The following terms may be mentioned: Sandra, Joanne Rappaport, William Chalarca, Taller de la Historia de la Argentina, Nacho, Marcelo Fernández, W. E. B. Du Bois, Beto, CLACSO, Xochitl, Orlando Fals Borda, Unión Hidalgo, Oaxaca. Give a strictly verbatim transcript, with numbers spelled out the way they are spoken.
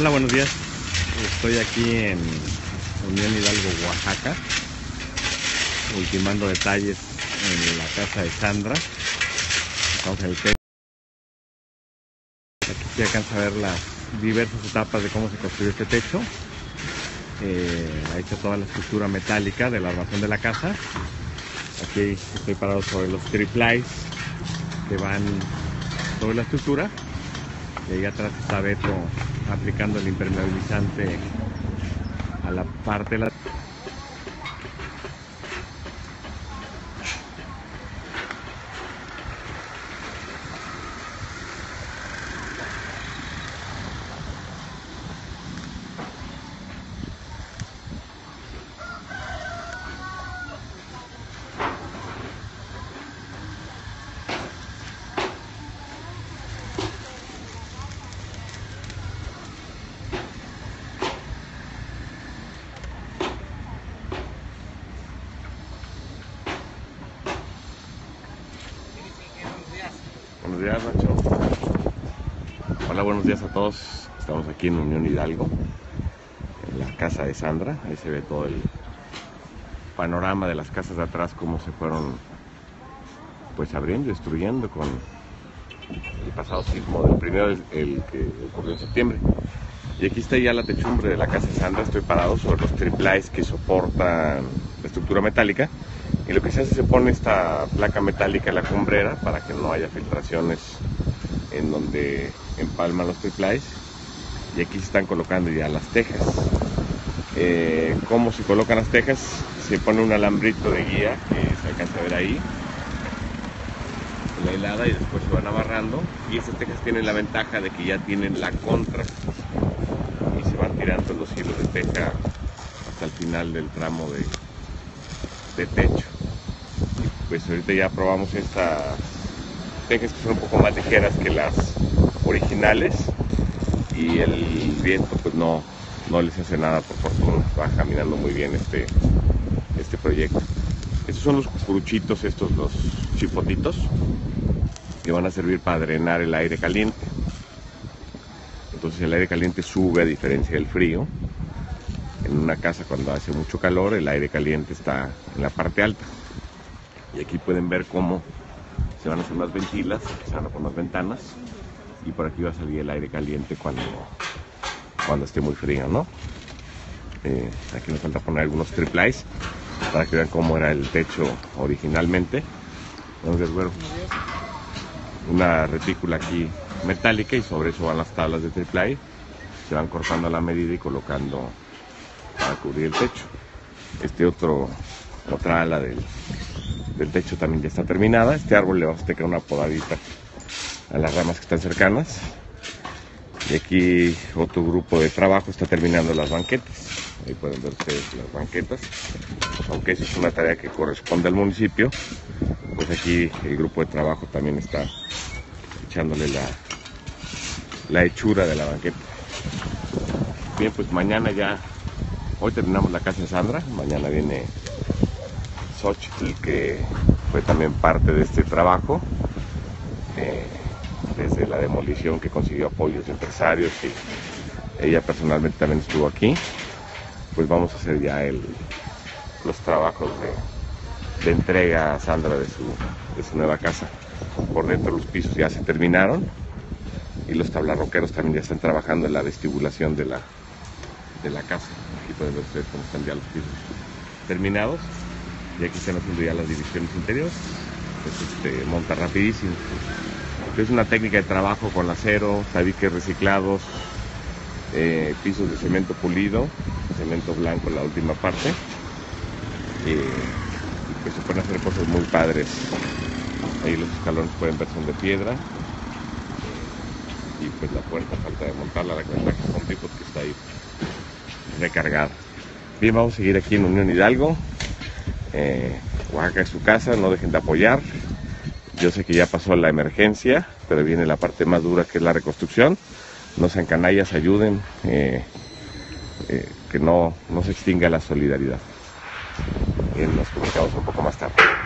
Hola, buenos días. Estoy aquí en Unión Hidalgo, Oaxaca, ultimando detalles en la casa de Sandra. Estamos en el techo. Aquí se alcanza a ver las diversas etapas de cómo se construyó este techo. Eh, ha hecho toda la estructura metálica de la armación de la casa. Aquí estoy parado sobre los triplies que van sobre la estructura. Y ahí atrás está Beto aplicando el impermeabilizante a la parte de la... Buenos días, Nacho. Hola, buenos días a todos. Estamos aquí en Unión Hidalgo, en la casa de Sandra. Ahí se ve todo el panorama de las casas de atrás, cómo se fueron pues abriendo, destruyendo con el pasado sismo del primero, el, el que ocurrió en septiembre. Y aquí está ya la techumbre de la casa de Sandra. Estoy parado sobre los triplies que soportan la estructura metálica. Y lo que se hace, se pone esta placa metálica en la cumbrera para que no haya filtraciones en donde empalman los triplies. Y aquí se están colocando ya las tejas. Eh, ¿Cómo se colocan las tejas? Se pone un alambrito de guía que se alcanza a ver ahí, la hilada, y después se van amarrando. Y estas tejas tienen la ventaja de que ya tienen la contra y se van tirando los hilos de teja hasta el final del tramo de, de techo. Pues ahorita ya probamos estas tejas que son un poco más ligeras que las originales y el viento pues no, no les hace nada, por fortuna. Va caminando muy bien este, este proyecto. Estos son los cucuruchitos, estos los chipotitos que van a servir para drenar el aire caliente. Entonces el aire caliente sube a diferencia del frío. En una casa, cuando hace mucho calor, el aire caliente está en la parte alta. Y aquí pueden ver cómo se van a hacer unas ventilas, se van a poner unas ventanas, y por aquí va a salir el aire caliente cuando, cuando esté muy frío, ¿no? Eh, aquí nos falta poner algunos triplies para que vean cómo era el techo originalmente. Entonces, bueno, una retícula aquí metálica y sobre eso van las tablas de triplies. Se van cortando a la medida y colocando para cubrir el techo. Este otro, otra ala del, del techo también ya está terminada. Este árbol le vamos a tener una podadita a las ramas que están cercanas. Y aquí otro grupo de trabajo está terminando las banquetas. Ahí pueden ver ustedes las banquetas. Aunque eso es una tarea que corresponde al municipio, pues aquí el grupo de trabajo también está echándole la, la hechura de la banqueta. Bien, pues mañana ya... Hoy terminamos la casa de Sandra, mañana viene Xochitl, que fue también parte de este trabajo, eh, desde la demolición, que consiguió apoyos de empresarios, y ella personalmente también estuvo aquí. Pues vamos a hacer ya el, los trabajos de, de entrega a Sandra de su, de su nueva casa. Por dentro los pisos ya se terminaron y los tablarroqueros también ya están trabajando en la vestibulación de la, de la casa. Aquí pueden ver ustedes cómo están ya los pisos terminados, y aquí están haciendo ya las divisiones interiores. Pues este, monta rapidísimo. Es una técnica de trabajo con acero, tabiques reciclados, eh, pisos de cemento pulido, cemento blanco en la última parte, eh, y pues se pueden hacer cosas muy padres. Ahí los escalones pueden ver son de piedra, y pues la puerta falta de montarla, la cuenta que con picos que está ahí recargada. Bien, vamos a seguir aquí en Unión Hidalgo. eh, Oaxaca es su casa, no dejen de apoyar. Yo sé que ya pasó la emergencia, pero viene la parte más dura, que es la reconstrucción. No sean canallas, ayuden, eh, eh, que no, no se extinga la solidaridad. Bien, nos comunicamos un poco más tarde.